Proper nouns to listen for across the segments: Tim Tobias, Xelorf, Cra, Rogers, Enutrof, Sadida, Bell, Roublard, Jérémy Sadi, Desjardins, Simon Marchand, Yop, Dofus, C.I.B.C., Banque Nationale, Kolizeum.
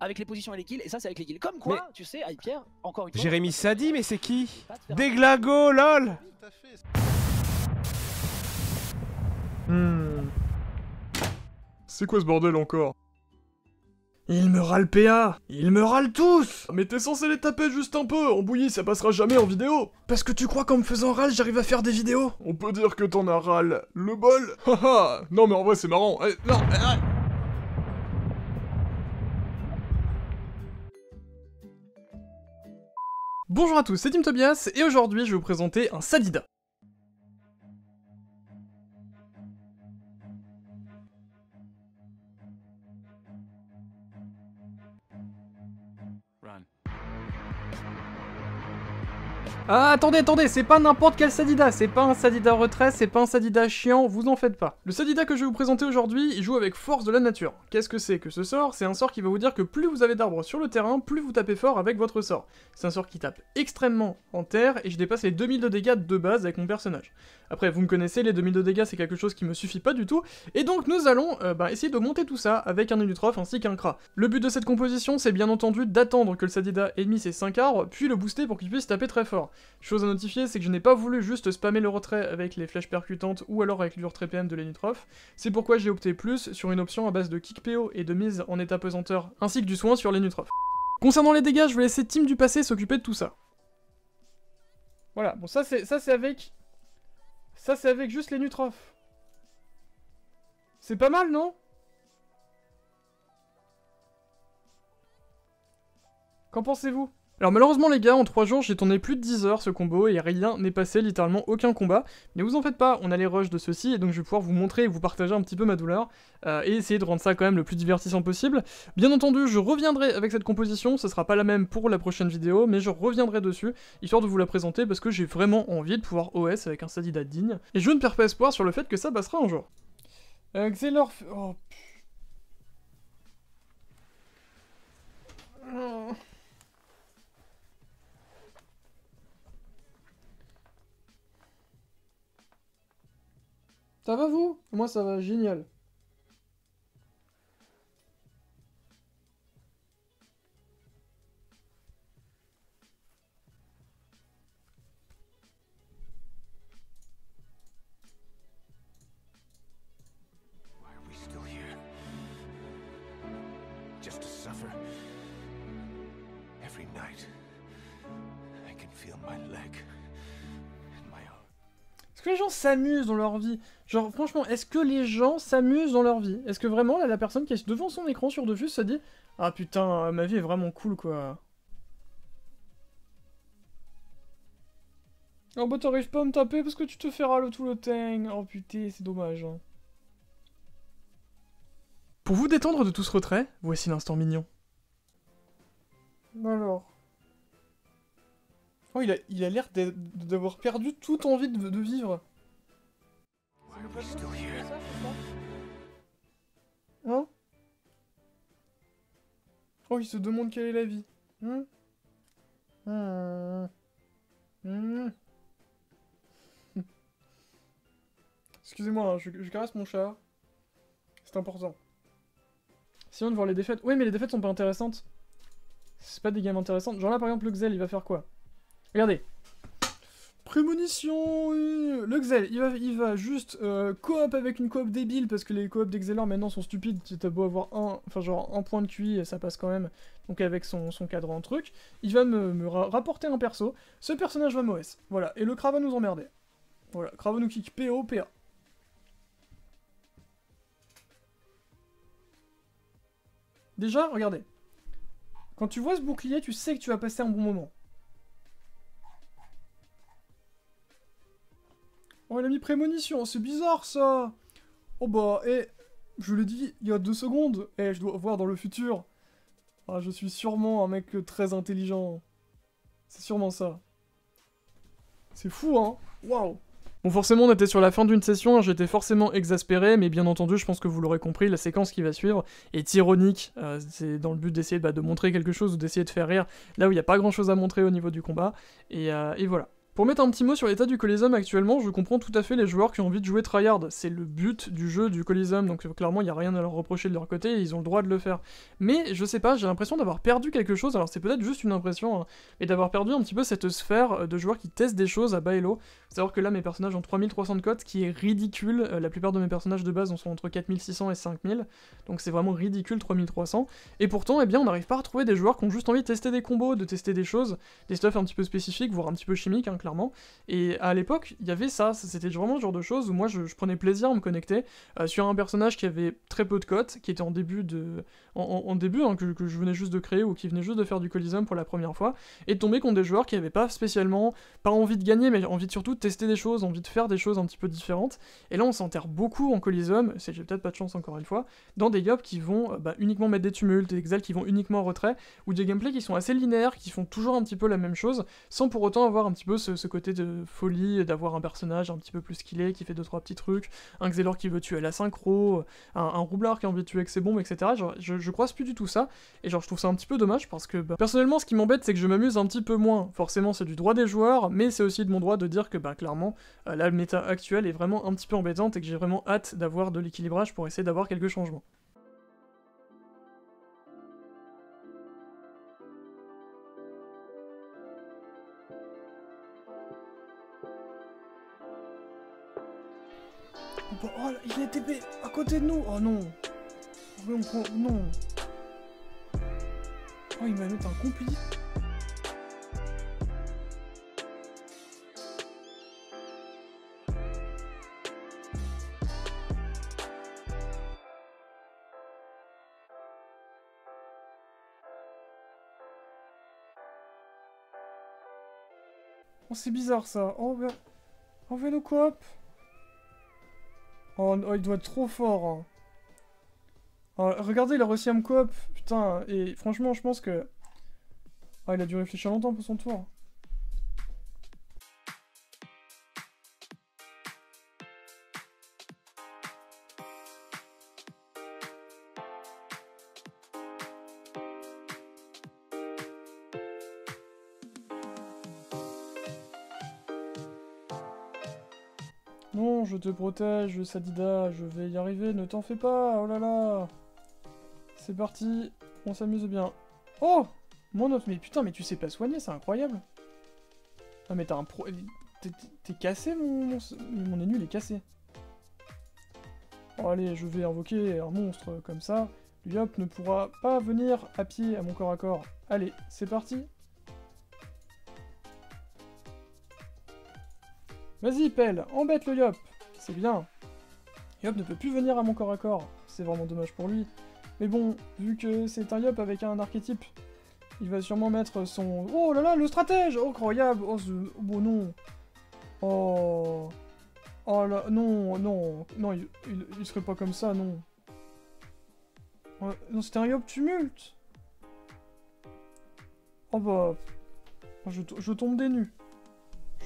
avec les positions et les kills, et ça c'est avec les kills. Comme quoi, mais tu sais, Hypierre, encore une fois... Jérémy Sadi, mais c'est qui? Déglago, lol. C'est quoi ce bordel encore? Il me râle PA! Il me râle tous! Mais t'es censé les taper juste un peu! En bouillie, ça passera jamais en vidéo! Parce que tu crois qu'en me faisant râle, j'arrive à faire des vidéos? On peut dire que t'en as râle le bol! Haha! Non mais en vrai, c'est marrant! Allez, non! Allez. Bonjour à tous, c'est Tim Tobias, et aujourd'hui, je vais vous présenter un Sadida. Ah, attendez, attendez, c'est pas n'importe quel Sadida, c'est pas un Sadida retrait, c'est pas un Sadida chiant, vous en faites pas. Le Sadida que je vais vous présenter aujourd'hui, il joue avec force de la nature. Qu'est-ce que c'est que ce sort? C'est un sort qui va vous dire que plus vous avez d'arbres sur le terrain, plus vous tapez fort avec votre sort. C'est un sort qui tape extrêmement en terre, et je dépasse les 2000 de dégâts de base avec mon personnage. Après, vous me connaissez, les 2000 de dégâts c'est quelque chose qui me suffit pas du tout, et donc nous allons essayer de monter tout ça avec un Enutrof ainsi qu'un Cra. Le but de cette composition, c'est bien entendu d'attendre que le Sadida ait mis ses 5 arbres, puis le booster pour qu'il puisse taper très fort. Chose à notifier, c'est que je n'ai pas voulu juste spammer le retrait avec les flèches percutantes ou alors avec le retrait PM de l'Enutrof, c'est pourquoi j'ai opté plus sur une option à base de kick PO et de mise en état pesanteur ainsi que du soin sur l'Enutrof. Concernant les dégâts, je vais laisser Tim du passé s'occuper de tout ça. Voilà, bon ça c'est avec... ça c'est avec juste l'Enutrof. C'est pas mal, non? Qu'en pensez-vous? Alors malheureusement les gars, en 3 jours j'ai tourné plus de 10 heures ce combo et rien n'est passé, littéralement aucun combat. Mais vous en faites pas, on a les rushs de ceci et donc je vais pouvoir vous montrer et vous partager un petit peu ma douleur et essayer de rendre ça quand même le plus divertissant possible. Bien entendu je reviendrai avec cette composition, ce sera pas la même pour la prochaine vidéo mais je reviendrai dessus histoire de vous la présenter parce que j'ai vraiment envie de pouvoir OS avec un Sadida digne. Et je ne perds pas espoir sur le fait que ça passera un jour. Xelorf... oh putain... Ça va vous? Moi ça va, génial. Why are we still here? Just to suffer. Every night, I can feel my leg. Que les gens s'amusent dans leur vie. Genre, franchement, est-ce que les gens s'amusent dans leur vie? Est-ce que vraiment, là, la personne qui est devant son écran sur Dofus se dit « Ah putain, ma vie est vraiment cool, quoi. » Oh bah t'arrives pas à me taper parce que tu te fais râler tout le temps. Oh putain, c'est dommage. Hein. Pour vous détendre de tout ce retrait, voici l'instant mignon. Alors... oh, il a l'air d'avoir perdu toute envie de vivre. Hein? Oh, il se demande quelle est la vie. Excusez-moi, hein, je caresse mon chat. C'est important. Sinon de voir les défaites. Oui, mais les défaites sont pas intéressantes. C'est pas des games intéressantes. Genre là, par exemple, le Xel, il va faire quoi? Regardez, prémonition, le Xel, il va juste coop avec une coop débile, parce que les coops d'Xelor maintenant sont stupides, t'as beau avoir un point de QI, ça passe quand même, donc avec son cadran truc, il va me rapporter un perso, ce personnage va m'OS, voilà, et le Cra va nous emmerder, voilà, Cra va nous kick, PO, PA. Déjà, regardez, quand tu vois ce bouclier, tu sais que tu vas passer un bon moment. Oh, il a mis prémonition, c'est bizarre ça! Oh bah, eh, je l'ai dit il y a 2 secondes, eh, je dois voir dans le futur. Ah, je suis sûrement un mec très intelligent. C'est sûrement ça. C'est fou, hein? Waouh! Bon, forcément, on était sur la fin d'une session, j'étais forcément exaspéré, mais bien entendu, je pense que vous l'aurez compris, la séquence qui va suivre est ironique. C'est dans le but d'essayer de montrer quelque chose ou d'essayer de faire rire là où il n'y a pas grand chose à montrer au niveau du combat. Et voilà. Pour mettre un petit mot sur l'état du Kolizeum actuellement, je comprends tout à fait les joueurs qui ont envie de jouer tryhard. C'est le but du jeu du Kolizeum, donc clairement il n'y a rien à leur reprocher de leur côté, et ils ont le droit de le faire. Mais je sais pas, j'ai l'impression d'avoir perdu quelque chose, alors c'est peut-être juste une impression, hein, mais d'avoir perdu un petit peu cette sphère de joueurs qui testent des choses à bas elo. Savoir que là mes personnages ont 3300 de cotes, ce qui est ridicule, la plupart de mes personnages de base en sont entre 4600 et 5000, donc c'est vraiment ridicule 3300. Et pourtant, eh bien, on n'arrive pas à retrouver des joueurs qui ont juste envie de tester des combos, de tester des choses, des stuffs un petit peu spécifiques, voire un petit peu chimiques, hein, clairement. Et à l'époque, il y avait ça, c'était vraiment le genre de choses où moi je prenais plaisir à me connecter sur un personnage qui avait très peu de cotes, qui était en début, que je venais juste de créer ou qui venait juste de faire du Kolizeum pour la première fois, et de tomber contre des joueurs qui n'avaient pas spécialement, pas envie de gagner, mais envie de surtout de tester des choses, envie de faire des choses un petit peu différentes. Et là on s'enterre beaucoup en Kolizeum, c'est j'ai peut-être pas de chance encore une fois, dans des Yop qui vont uniquement mettre des tumultes, des exals qui vont uniquement en retrait, ou des gameplays qui sont assez linéaires, qui font toujours un petit peu la même chose, sans pour autant avoir un petit peu ce côté de folie, d'avoir un personnage un petit peu plus skillé, qui fait 2-3 petits trucs, un Xelorf qui veut tuer à la synchro, un Roublard qui a envie de tuer avec ses bombes, etc. Genre, je croise plus du tout ça, et genre je trouve ça un petit peu dommage, parce que bah, personnellement ce qui m'embête c'est que je m'amuse un petit peu moins. Forcément c'est du droit des joueurs, mais c'est aussi de mon droit de dire que bah, clairement la méta actuelle est vraiment un petit peu embêtante, et que j'ai vraiment hâte d'avoir de l'équilibrage pour essayer d'avoir quelques changements. Bon, oh, il est TP à côté de nous. Oh non. Oui, non. Oh, il m'a mis un complice. Oh, c'est bizarre ça. Oh, ben... On fait nos coop. Oh, oh, il doit être trop fort, hein. Oh, regardez, il a réussi à me coop. Putain, et franchement, je pense que... Oh, il a dû réfléchir longtemps pour son tour. Non, je te protège, Sadida, je vais y arriver, ne t'en fais pas, oh là là. C'est parti, on s'amuse bien. Oh mon autre, mais putain, mais tu sais pas soigner, c'est incroyable. Ah mais t'as un pro... T'es cassé, mon ennemi, il est cassé. Oh, allez, je vais invoquer un monstre comme ça. Yop ne pourra pas venir à pied à mon corps à corps. Allez, c'est parti. Vas-y, pelle, embête le Yop. C'est bien. Yop ne peut plus venir à mon corps à corps. C'est vraiment dommage pour lui. Mais bon, vu que c'est un Yop avec un archétype, il va sûrement mettre son... Oh là là, le stratège. Oh, incroyable. Oh, bon, non. Oh... Oh là... Non, non. Non, il serait pas comme ça, non. Oh, non, c'était un Yop tumulte. Oh bah... Je tombe des nues.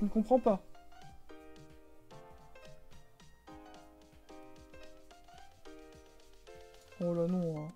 Je ne comprends pas. Oh là non.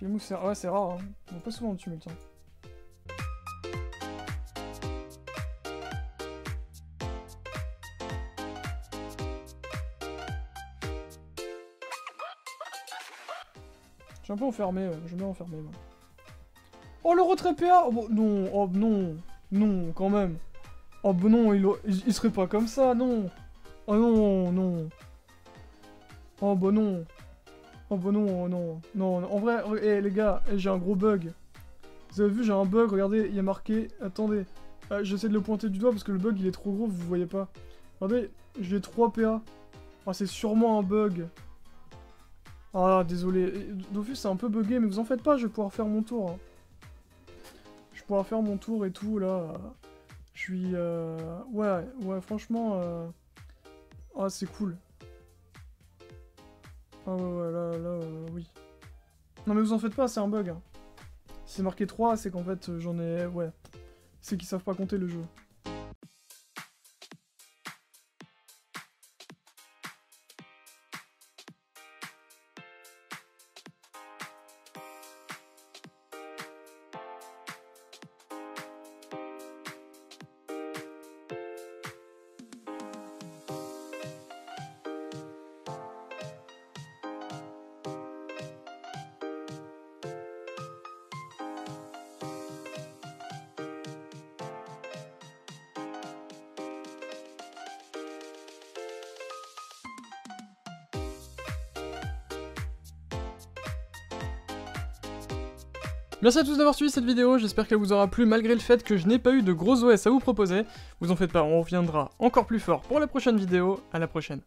Kemou, c'est rare, hein. On voit pas souvent le tumulte. Hein. Je suis un peu enfermé, ouais. Je vais enfermer, moi. Oh, le retrait PA. Oh, bon, non, oh non, non, quand même. Oh bon, non, il serait pas comme ça, non. Oh non, non. Oh bah non. Oh bah non, non. Non, en vrai, hey, les gars, hey, j'ai un gros bug. Vous avez vu, j'ai un bug, regardez, il y a marqué... Attendez, j'essaie de le pointer du doigt parce que le bug, il est trop gros, vous voyez pas. Regardez, j'ai 3 PA. Ah, c'est sûrement un bug. Ah, désolé. Dofus, c'est un peu bugué, mais vous en faites pas, je vais pouvoir faire mon tour. Hein. Je vais pouvoir faire mon tour et tout, là. Je suis... Ouais, ouais, franchement... Ah, c'est cool. Ah ouais, ouais, là, là, oui. Non mais vous en faites pas, c'est un bug. Si c'est marqué 3, c'est qu'en fait j'en ai... Ouais. C'est qu'ils savent pas compter le jeu. Merci à tous d'avoir suivi cette vidéo, j'espère qu'elle vous aura plu malgré le fait que je n'ai pas eu de gros OS à vous proposer. Vous en faites pas, on reviendra encore plus fort pour la prochaine vidéo, à la prochaine.